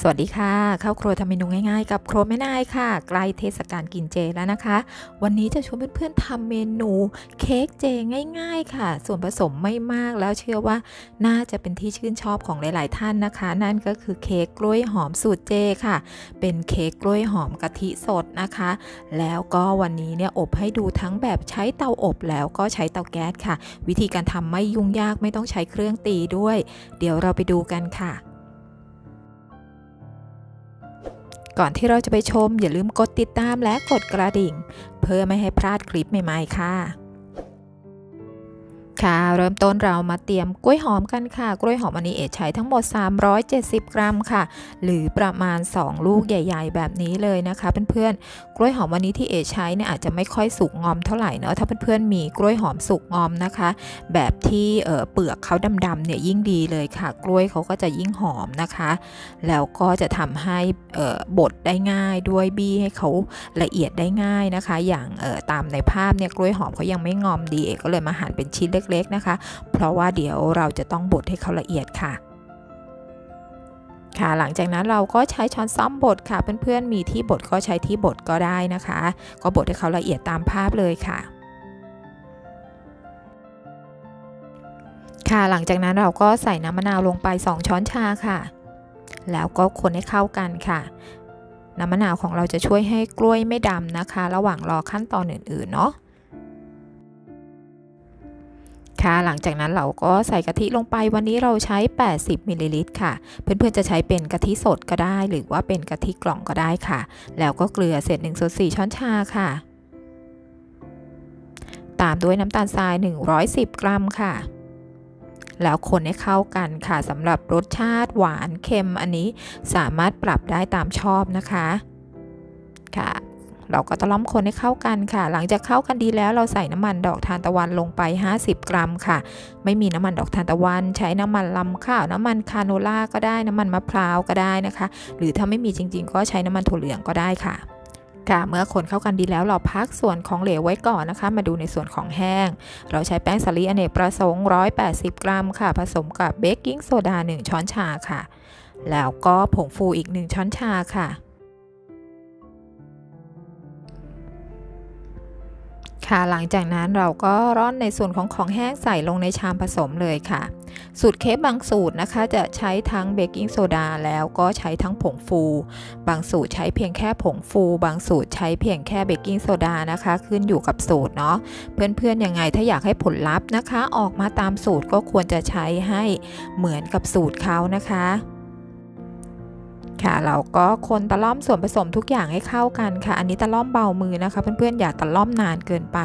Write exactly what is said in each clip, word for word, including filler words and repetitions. สวัสดีค่ะข้าวครัวทำเมนูง่ายๆกับครัวแม่นายค่ะใกล้เทศกาลกินเจแล้วนะคะวันนี้จะชวนเพื่อนๆทำเมนูเค้กเจง่ายๆค่ะส่วนผสมไม่มากแล้วเชื่อว่าน่าจะเป็นที่ชื่นชอบของหลายๆท่านนะคะนั่นก็คือเค้กกล้วยหอมสูตรเจค่ะเป็นเค้กกล้วยหอมกะทิสดนะคะแล้วก็วันนี้เนี่ยอบให้ดูทั้งแบบใช้เตาอบแล้วก็ใช้เตาแก๊สค่ะวิธีการทำไม่ยุ่งยากไม่ต้องใช้เครื่องตีด้วยเดี๋ยวเราไปดูกันค่ะก่อนที่เราจะไปชมอย่าลืมกดติดตามและกดกระดิ่งเพื่อไม่ให้พลาดคลิปใหม่ๆค่ะค่ะเริ่มต้นเรามาเตรียมกล้วยหอมกันค่ะกล้วยหอมอันนี้เอ๋ใช้ทั้งหมดสามร้อยเจ็ดสิบกรัมค่ะหรือประมาณสองลูกใหญ่ๆแบบนี้เลยนะคะเพื่อนๆกล้วยหอมวันนี้ที่เอ๋ใช้เนี่ยอาจจะไม่ค่อยสุกงอมเท่าไหร่เนาะถ้าเพื่อนๆมีกล้วยหอมสุกงอมนะคะแบบที่เอ่อเปลือกเขาดำๆเนี่ยยิ่งดีเลยค่ะกล้วยเขาก็จะยิ่งหอมนะคะแล้วก็จะทำให้เอ่อบดได้ง่ายด้วยบี้ให้เขาละเอียดได้ง่ายนะคะอย่างเอ่อตามในภาพเนี่ยกล้วยหอมเขายังไม่งอมดีเอ๋ก็เลยมาหั่นเป็นชิ้นเล็กๆนะคะเพราะว่าเดี๋ยวเราจะต้องบดให้เขาละเอียดค่ะค่ะหลังจากนั้นเราก็ใช้ช้อนซ้อมบดค่ะเพื่อนๆมีที่บดก็ใช้ที่บดก็ได้นะคะก็บดให้เขาละเอียดตามภาพเลยค่ะค่ะหลังจากนั้นเราก็ใส่น้ำมะนาวลงไปสองช้อนชาค่ะแล้วก็คนให้เข้ากันค่ะน้ำมะนาวของเราจะช่วยให้กล้วยไม่ดำนะคะระหว่างรอขั้นตอนอื่นๆเนาะหลังจากนั้นเราก็ใส่กะทิลงไปวันนี้เราใช้แปดสิบมิลลิลิตรค่ะเพื่อนๆจะใช้เป็นกะทิสดก็ได้หรือว่าเป็นกะทิกล่องก็ได้ค่ะแล้วก็เกลือเศษหนึ่งส่วนสี่ช้อนชาค่ะตามด้วยน้ำตาลทรายหนึ่งร้อยสิบกรัมค่ะแล้วคนให้เข้ากันค่ะสำหรับรสชาติหวานเค็มอันนี้สามารถปรับได้ตามชอบนะคะค่ะเราก็ตะล่อมคนให้เข้ากันค่ะหลังจากเข้ากันดีแล้วเราใส่น้ำมันดอกทานตะวันลงไปห้าสิบกรัมค่ะไม่มีน้ำมันดอกทานตะวันใช้น้ำมันลำข้าวน้ำมันคาโนล่าก็ได้น้ำมันมะพร้าวก็ได้นะคะหรือถ้าไม่มีจริงๆก็ใช้น้ำมันถั่วเหลืองก็ได้ค่ะค่ะเมื่อคนเข้ากันดีแล้วเราพักส่วนของเหลวไว้ก่อนนะคะมาดูในส่วนของแห้งเราใช้แป้งสาลีอเนกประสงค์หนึ่งร้อยแปดสิบกรัมค่ะผสมกับเบกกิ้งโซดาหนึ่งช้อนชาค่ะแล้วก็ผงฟูอีกหนึ่งช้อนชาค่ะค่ะหลังจากนั้นเราก็ร่อนในส่วนของของแห้งใส่ลงในชามผสมเลยค่ะสูตรเค้กบางสูตรนะคะจะใช้ทั้งเบกกิ้งโซดาแล้วก็ใช้ทั้งผงฟูบางสูตรใช้เพียงแค่ผงฟูบางสูตรใช้เพียงแค่เบกกิ้งโซดานะคะขึ้นอยู่กับสูตรเนาะเพื่อนๆยังไงถ้าอยากให้ผลลัพธ์นะคะออกมาตามสูตรก็ควรจะใช้ให้เหมือนกับสูตรเขานะคะค่ะเราก็คนตะล่อมส่วนผสมทุกอย่างให้เข้ากันค่ะอันนี้ตะล่อมเบามือนะคะเพื่อนๆอย่าตะล่อมนานเกินไป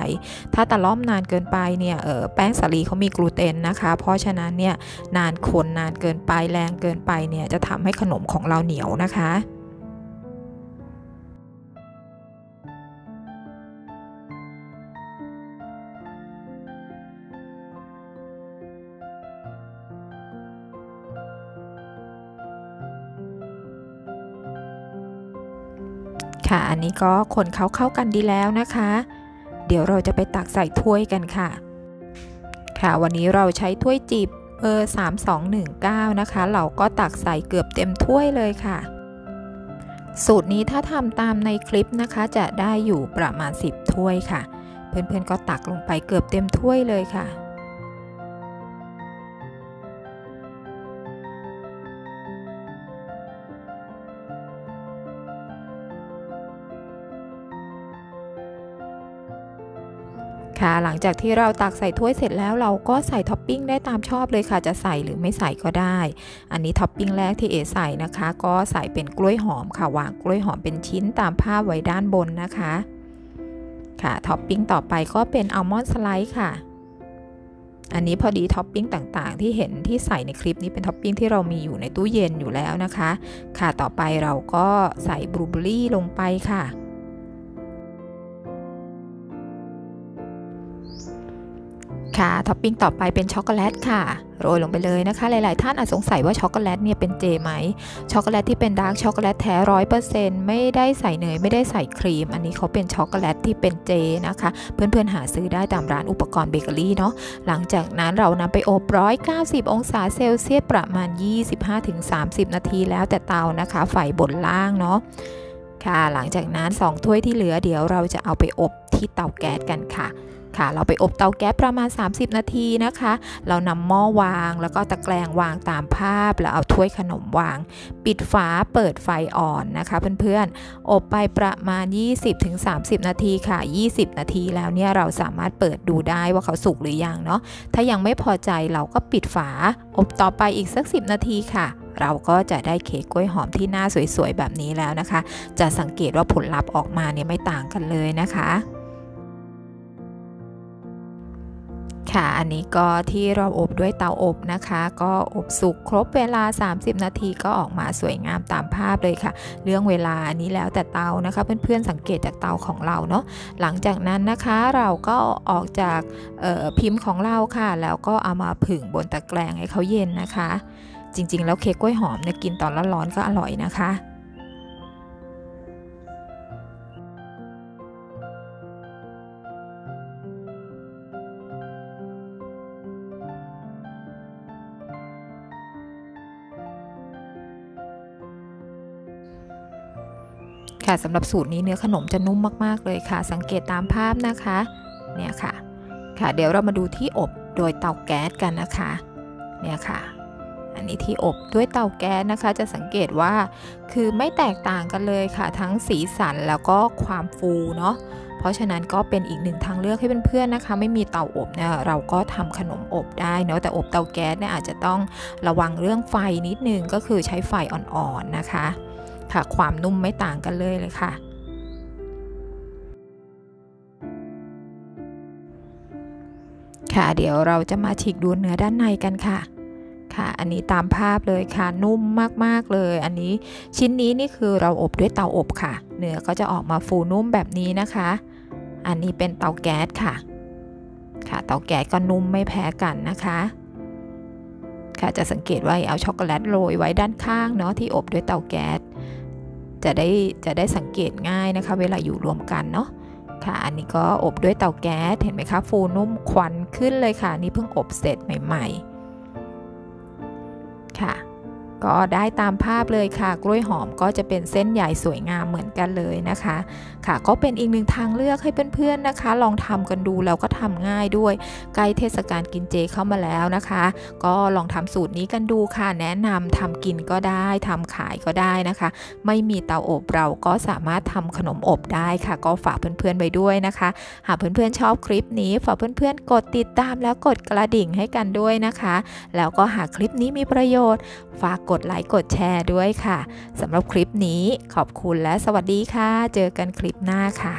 ถ้าตะล่อมนานเกินไปเนี่ยเออแป้งสาลีเขามีกลูเตนนะคะเพราะฉะนั้นเนี่ยนานคนนานเกินไปแรงเกินไปเนี่ยจะทำให้ขนมของเราเหนียวนะคะค่ะอันนี้ก็คนเขาเข้ากันดีแล้วนะคะเดี๋ยวเราจะไปตักใส่ถ้วยกันค่ะค่ะวันนี้เราใช้ถ้วยจิบเบอร์สามสองหนึ่งเก้านะคะเราก็ตักใส่เกือบเต็มถ้วยเลยค่ะสูตรนี้ถ้าทำตามในคลิปนะคะจะได้อยู่ประมาณสิบถ้วยค่ะเพื่อนๆก็ตักลงไปเกือบเต็มถ้วยเลยค่ะหลังจากที่เราตักใส่ถ้วยเสร็จแล้วเราก็ใส่ท็อปปิ้งได้ตามชอบเลยค่ะจะใส่หรือไม่ใส่ก็ได้อันนี้ท็อปปิ้งแรกที่เอใส่นะคะก็ใส่เป็นกล้วยหอมค่ะวางกล้วยหอมเป็นชิ้นตามภาพไว้ด้านบนนะคะค่ะท็อปปิ้งต่อไปก็เป็นอัลมอนด์สไลซ์ค่ะอันนี้พอดีท็อปปิ้งต่างๆที่เห็นที่ใส่ในคลิปนี้เป็นท็อปปิ้งที่เรามีอยู่ในตู้เย็นอยู่แล้วนะคะค่ะต่อไปเราก็ใส่บลูเบอร์รี่ลงไปค่ะ ค่ะท็อปปิ้งต่อไปเป็นช็อกโกแลตค่ะโรยลงไปเลยนะคะหลายๆท่านอาจสงสัยว่าช็อกโกแลตเนี่ยเป็นเจไหมช็อกโกแลตที่เป็นดาร์กช็อกโกแลตแท้ร้อยเปอร์เซ็นต์ไม่ได้ใส่เนยไม่ได้ใส่ครีมอันนี้เขาเป็นช็อกโกแลตที่เป็นเจนะคะเพื่อนๆหาซื้อได้ตามร้านอุปกรณ์เบเกอรี่เนาะหลังจากนั้นเรานำไปอบร้อยเก้าสิบองศาเซลเซียสประมาณ ยี่สิบห้าถึงสามสิบ นาทีแล้วแต่เตานะคะไฟบนล่างเนาะค่ะหลังจากนั้นสองถ้วยที่เหลือเดี๋ยวเราจะเอาไปอบที่เตาแก๊สกันค่ะค่ะเราไปอบเตาแก๊สประมาณสามสิบนาทีนะคะเรานำหม้อวางแล้วก็ตะแกรงวางตามภาพแล้วเอาถ้วยขนมวางปิดฝาเปิดไฟอ่อนนะคะเพื่อนๆอบไปประมาณ ยี่สิบถึงสามสิบ นาทีค่ะยี่สิบนาทีแล้วเนี่ยเราสามารถเปิดดูได้ว่าเขาสุกหรือยังเนาะถ้ายังไม่พอใจเราก็ปิดฝาอบต่อไปอีกสักสิบนาทีค่ะเราก็จะได้เค้กกล้วยหอมที่หน้าสวยๆแบบนี้แล้วนะคะจะสังเกตว่าผลลัพธ์ออกมาเนี่ยไม่ต่างกันเลยนะคะค่ะอันนี้ก็ที่เราอบด้วยเตาอบนะคะก็อบสุกครบเวลาสามสิบนาทีก็ออกมาสวยงามตามภาพเลยค่ะเรื่องเวลาอันนี้แล้วแต่เตานะคะเพื่อนๆสังเกตจากเตาของเราเนาะหลังจากนั้นนะคะเราก็ออกจากพิมพ์ของเราค่ะแล้วก็เอามาผึ่งบนตะแกรงให้เขาเย็นนะคะจริงๆแล้วเค้กกล้วยหอมเนี่ยกินตอนร้อนๆก็อร่อยนะคะค่ะสำหรับสูตรนี้เนื้อขนมจะนุ่มมากๆเลยค่ะสังเกตตามภาพนะคะเนี่ยค่ะค่ะเดี๋ยวเรามาดูที่อบโดยเตาแก๊สกันนะคะเนี่ยค่ะอันนี้ที่อบด้วยเตาแก๊สนะคะจะสังเกตว่าคือไม่แตกต่างกันเลยค่ะทั้งสีสันแล้วก็ความฟูเนาะเพราะฉะนั้นก็เป็นอีกหนึ่งทางเลือกให้เพื่อนๆนะคะไม่มีเตาอบเนี่ยเราก็ทำขนมอบได้เนาะแต่อบเตาแก๊สเนี่ยอาจจะต้องระวังเรื่องไฟนิดนึงก็คือใช้ไฟอ่อนๆนะคะค่ะความนุ่มไม่ต่างกันเลยเลยค่ะค่ะเดี๋ยวเราจะมาฉีกดูเนื้อด้านในกันค่ะค่ะอันนี้ตามภาพเลยค่ะนุ่มมากๆเลยอันนี้ชิ้นนี้นี่คือเราอบด้วยเตาอบค่ะเนื้อก็จะออกมาฟูนุ่มแบบนี้นะคะอันนี้เป็นเตาแก๊สค่ะค่ะเตาแก๊สก็นุ่มไม่แพ้กันนะคะค่ะจะสังเกตว่าเอาช็อกโกแลตโรยไว้ด้านข้างเนาะที่อบด้วยเตาแก๊สจะได้จะได้สังเกตง่ายนะคะเวลาอยู่รวมกันเนาะค่ะอันนี้ก็อบด้วยเตาแก๊สเห็นไหมคะฟูนุ่มควันขึ้นเลยค่ะนี่เพิ่งอบเสร็จใหม่ๆค่ะก็ได้ตามภาพเลยค่ะกล้วยหอมก็จะเป็นเส้นใหญ่สวยงามเหมือนกันเลยนะคะค่ะก็เป็นอีกหนึ่งทางเลือกให้เพื่อนๆนะคะลองทำกันดูแล้วก็ทำง่ายด้วยใกล้เทศกาลกินเจเข้ามาแล้วนะคะก็ลองทำสูตรนี้กันดูค่ะแนะนำทำกินก็ได้ทำขายก็ได้นะคะไม่มีเตาอบเราก็สามารถทำขนมอบได้ค่ะก็ฝากเพื่อนๆไว้ด้วยนะคะหากเพื่อนๆชอบคลิปนี้ฝากเพื่อนๆกดติดตามแล้วกดกระดิ่งให้กันด้วยนะคะแล้วก็หากคลิปนี้มีประโยชน์ฝากกดไลค์กดแชร์ด้วยค่ะสำหรับคลิปนี้ขอบคุณและสวัสดีค่ะเจอกันคลิปหน้าค่ะ